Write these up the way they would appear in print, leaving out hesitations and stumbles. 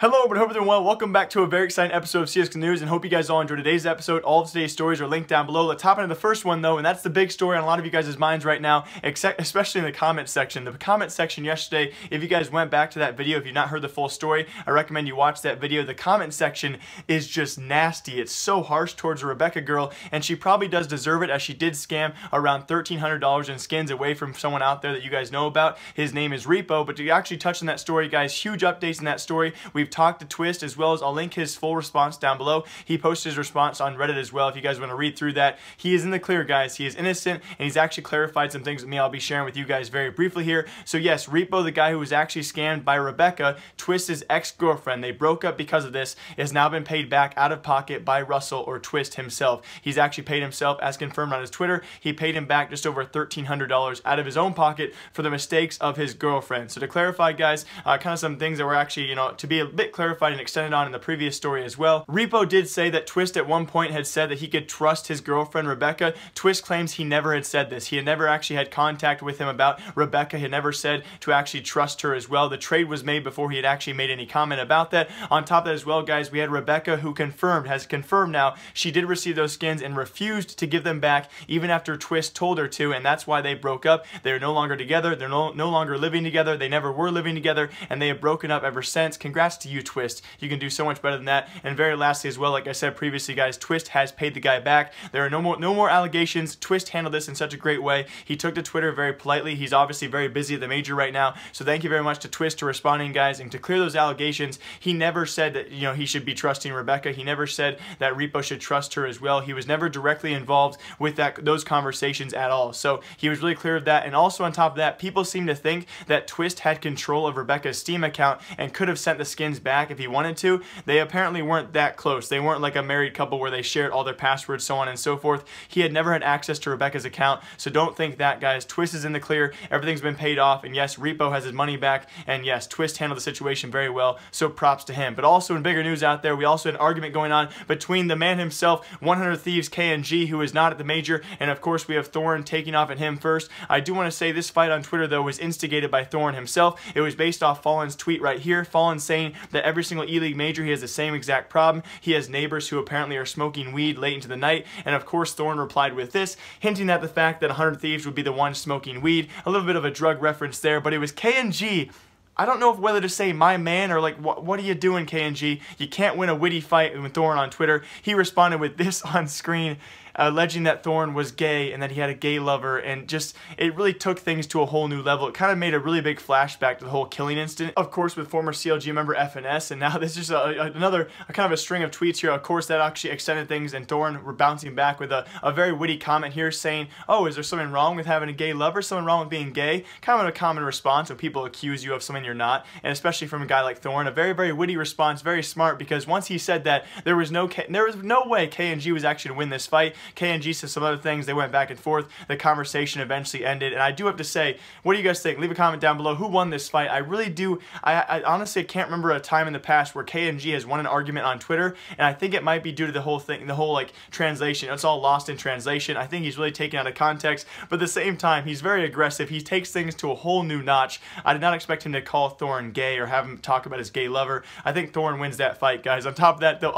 Hello, but hope you're doing well. Welcome back to a very exciting episode of CSGO News, and hope you guys all enjoyed today's episode. All of today's stories are linked down below. Let's hop into the first one, though, and that's the big story on a lot of you guys' minds right now, especially in the comment section. The comment section yesterday, if you guys went back to that video, if you've not heard the full story, I recommend you watch that video. The comment section is just nasty. It's so harsh towards a Rebecca girl, and she probably does deserve it, as she did scam around $1,300 in skins away from someone out there that you guys know about. His name is Repo, but to actually touch on that story, guys, huge updates in that story. We've talked to Twist, as well as I'll link his full response down below. He posted his response on Reddit as well if you guys want to read through that. He is in the clear, guys. He is innocent, and he's actually clarified some things with me. I'll be sharing with you guys very briefly here. So yes, Repo, the guy who was actually scammed by Rebecca, Twist's ex-girlfriend, they broke up because of this, has now been paid back out of pocket by Russell or Twist himself. He's actually paid himself, as confirmed on his Twitter. He paid him back just over $1,300 out of his own pocket for the mistakes of his girlfriend. So to clarify, guys, kind of some things that were actually, you know, to be a bit clarified and extended on in the previous story as well. Repo did say that Twist at one point had said that he could trust his girlfriend Rebecca. Twist claims he never had said this. He had never actually had contact with him about Rebecca. He had never said to actually trust her as well. The trade was made before he had actually made any comment about that. On top of that as well, guys, we had Rebecca who has confirmed now, she did receive those skins and refused to give them back even after Twist told her to, and that's why they broke up. They're no longer together. They're no longer living together. They never were living together, and they have broken up ever since. Congrats to you, Twist. You can do so much better than that. And very lastly as well, like I said previously, guys, Twist has paid the guy back. There are no more allegations. Twist handled this in such a great way. He took to Twitter very politely. He's obviously very busy at the major right now. So thank you very much to Twist for responding, guys, and to clear those allegations. He never said that, you know, he should be trusting Rebecca. He never said that Repo should trust her as well. He was never directly involved with those conversations at all. So he was really clear of that. And also on top of that, people seem to think that Twist had control of Rebecca's Steam account and could have sent the skins back if he wanted to. They apparently weren't that close. They weren't like a married couple where they shared all their passwords, so on and so forth. He had never had access to Rebecca's account, so don't think that, guys. Twist is in the clear. Everything's been paid off, and yes, Repo has his money back, and yes, Twist handled the situation very well, so props to him. But also in bigger news out there, we also had an argument going on between the man himself, 100 Thieves KNG, who is not at the major, and of course we have Thorin taking off at him first. I do want to say this fight on Twitter, though, was instigated by Thorin himself. It was based off Fallin's tweet right here. Fallin saying that every single E-League major he has the same exact problem. He has neighbors who apparently are smoking weed late into the night, and of course Thorin replied with this, hinting at the fact that 100 Thieves would be the one smoking weed. A little bit of a drug reference there, but it was KNG. I don't know whether to say my man or like, what are you doing, KNG? You can't win a witty fight with Thorin on Twitter. He responded with this on screen, alleging that Thorin was gay and that he had a gay lover, and just, it really took things to a whole new level. It kind of made a really big flashback to the whole killing incident, of course, with former CLG member FNS, and now this is another kind of a string of tweets here. Of course, that actually extended things, and Thorin were bouncing back with a very witty comment here saying, oh, is there something wrong with having a gay lover? Something wrong with being gay? Kind of a common response when people accuse you of something you're not, and especially from a guy like Thorin, a very, very witty response, very smart, because once he said that, there was no way KNG was actually to win this fight. KNG said some other things, they went back and forth, the conversation eventually ended, and I do have to say, what do you guys think? Leave a comment down below, who won this fight? I really do, I honestly can't remember a time in the past where KNG has won an argument on Twitter, and I think it might be due to the whole thing, the whole like translation, it's all lost in translation. I think he's really taken out of context, but at the same time, he's very aggressive, he takes things to a whole new notch. I did not expect him to call Thorin gay or have him talk about his gay lover. I think Thorin wins that fight, guys. On top of that, though,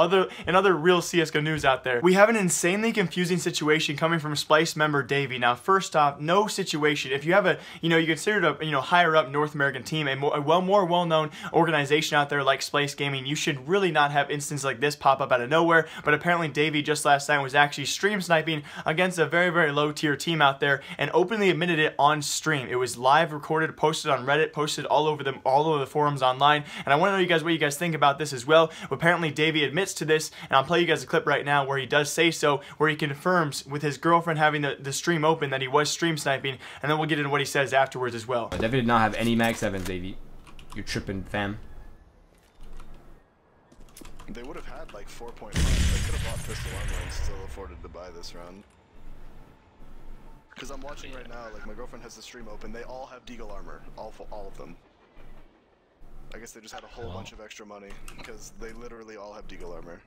another real CSGO news out there. We have an insanely confusing situation coming from Splyce member Davey. Now, first off, no situation. If you have a, you know, you considered a, you know, higher up North American team, a more well-known organization out there like Splyce Gaming, you should really not have instances like this pop up out of nowhere. But apparently, Davey just last night was actually stream sniping against a very, very low tier team out there and openly admitted it on stream. It was live recorded, posted on Reddit, posted all over the forums online, and I want to know you guys what you guys think about this as well. Apparently Davey admits to this, and I'll play you guys a clip right now where he does say so, where he confirms with his girlfriend having the stream open that he was stream sniping, and then we'll get into what he says afterwards as well. Davey did not have any mag 7s, Davey. You're tripping, fam. They would have had like 4.5. They could have bought pistol online, still afforded to buy this round. Because I'm watching right now, like my girlfriend has the stream open, they all have Deagle armor, all of them. I guess they just had a whole bunch of extra money because they literally all have Deagle armor.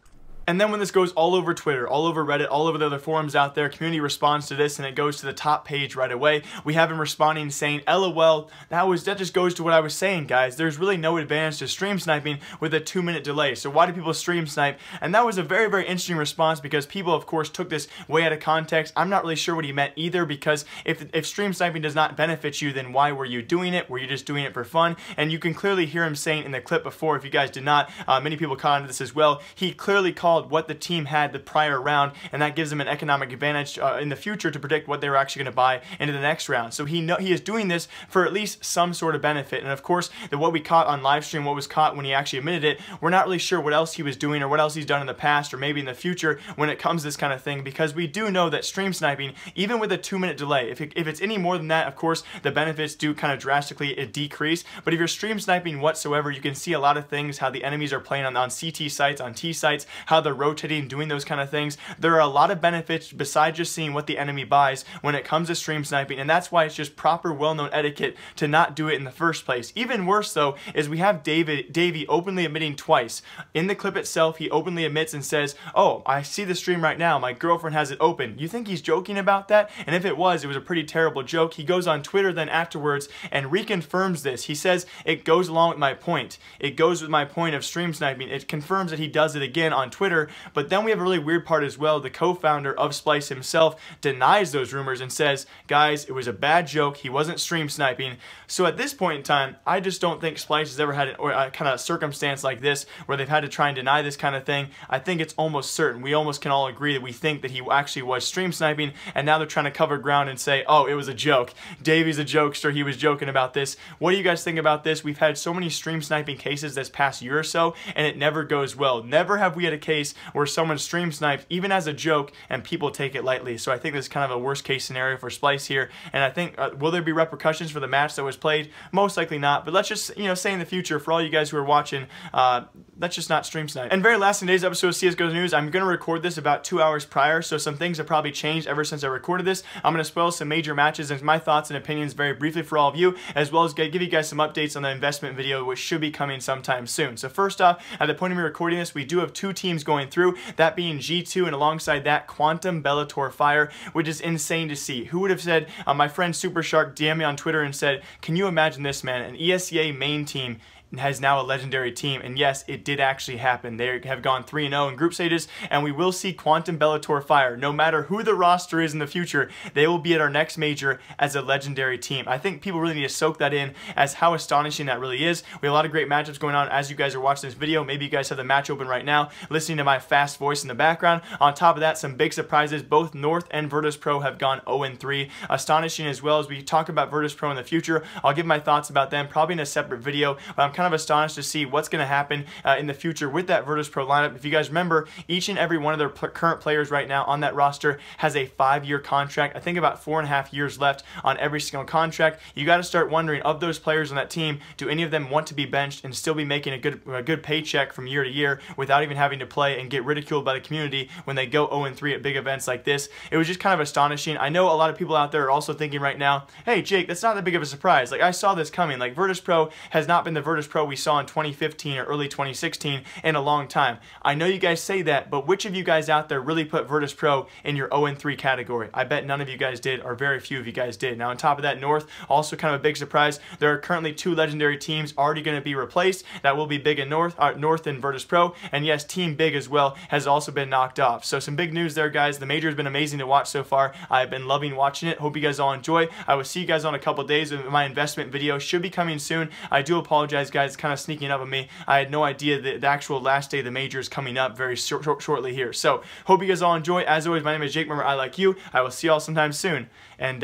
And then when this goes all over Twitter, all over Reddit, all over the other forums out there, community responds to this and it goes to the top page right away. We have him responding saying, LOL, that just goes to what I was saying, guys. There's really no advantage to stream sniping with a 2-minute delay. So why do people stream snipe? And that was a very, very interesting response because people, of course, took this way out of context. I'm not really sure what he meant either because if stream sniping does not benefit you, then why were you doing it? Were you just doing it for fun? And you can clearly hear him saying in the clip before, if you guys did not, many people caught on to this as well, he clearly called what the team had the prior round, and that gives them an economic advantage in the future to predict what they're actually going to buy into the next round. So he is doing this for at least some sort of benefit. And of course, what we caught on live stream, what was caught when he actually admitted it, we're not really sure what else he was doing or what else he's done in the past or maybe in the future when it comes to this kind of thing, because we do know that stream sniping, even with a 2-minute delay, if it's any more than that, of course, the benefits do kind of drastically decrease. But if you're stream sniping whatsoever, you can see a lot of things, how the enemies are playing on CT sites, on T sites, how they're rotating, doing those kind of things. There are a lot of benefits besides just seeing what the enemy buys when it comes to stream sniping, and that's why it's just proper, well-known etiquette to not do it in the first place. Even worse, though, is we have Davey openly admitting twice. In the clip itself, he openly admits and says, oh, I see the stream right now. My girlfriend has it open. You think he's joking about that? And if it was a pretty terrible joke. He goes on Twitter then afterwards and reconfirms this. He says, it goes along with my point. It goes with my point of stream sniping. It confirms that he does it again on Twitter, but then we have a really weird part as well. The co-founder of Splyce himself denies those rumors and says, guys, it was a bad joke. He wasn't stream sniping. So at this point in time, I just don't think Splyce has ever had a kind of circumstance like this where they've had to try and deny this kind of thing. I think it's almost certain. We almost can all agree that we think that he actually was stream sniping, and now they're trying to cover ground and say, oh, it was a joke. Davey's a jokester. He was joking about this. What do you guys think about this? We've had so many stream sniping cases this past year or so, and it never goes well. Never have we had a case where someone stream snipes even as a joke and people take it lightly. So I think this is kind of a worst case scenario for Splyce here, and I think will there be repercussions for the match that was played? Most likely not, but let's just say in the future for all you guys who are watching, let's just not stream snipe. And very last in today's episode of CSGO News, I'm going to record this about 2 hours prior, so some things have probably changed ever since I recorded this. I'm going to spoil some major matches and my thoughts and opinions very briefly for all of you, as well as give you guys some updates on the investment video which should be coming sometime soon. So first off, at the point of me recording this, we do have 2 teams going through, that being G2 and alongside that Quantum Bellator Fire, which is insane to see. Who would have said, my friend Super Shark DM'd me on Twitter and said, can you imagine this, man, an ESEA main team has now a legendary team, and yes, it did actually happen. They have gone 3-0 in group stages, and we will see Quantum Bellator Fire. No matter who the roster is in the future, they will be at our next major as a legendary team. I think people really need to soak that in as how astonishing that really is. We have a lot of great matchups going on as you guys are watching this video. Maybe you guys have the match open right now, listening to my fast voice in the background. On top of that, some big surprises. Both North and Virtus Pro have gone 0-3. Astonishing as well. As we talk about Virtus Pro in the future, I'll give my thoughts about them probably in a separate video, but I'm kind of astonished to see what's going to happen in the future with that Virtus Pro lineup. If you guys remember, each and every one of their current players right now on that roster has a 5-year contract. I think about 4.5 years left on every single contract. You got to start wondering, of those players on that team, do any of them want to be benched and still be making a good paycheck from year to year without even having to play and get ridiculed by the community when they go 0-3 at big events like this? It was just kind of astonishing. I know a lot of people out there are also thinking right now, hey Jake, that's not that big of a surprise. Like, I saw this coming. Like, Virtus Pro has not been the Virtus Pro we saw in 2015 or early 2016 in a long time. I know you guys say that, but which of you guys out there really put Virtus Pro in your 0-3 category? I bet none of you guys did, or very few of you guys did. Now on top of that, North, also kind of a big surprise. There are currently 2 legendary teams already going to be replaced. That will be Big and North and Virtus Pro, and yes, Team Big as well has also been knocked off. So some big news there, guys. The major has been amazing to watch so far. I've been loving watching it. Hope you guys all enjoy. I will see you guys on a couple days. My investment video should be coming soon. I do apologize, guys. It's kind of sneaking up on me. I had no idea that the actual last day of the major is coming up very shortly here. So hope you guys all enjoy. As always, my name is Jake. Remember, I like you. I will see y'all sometime soon. And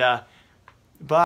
bye.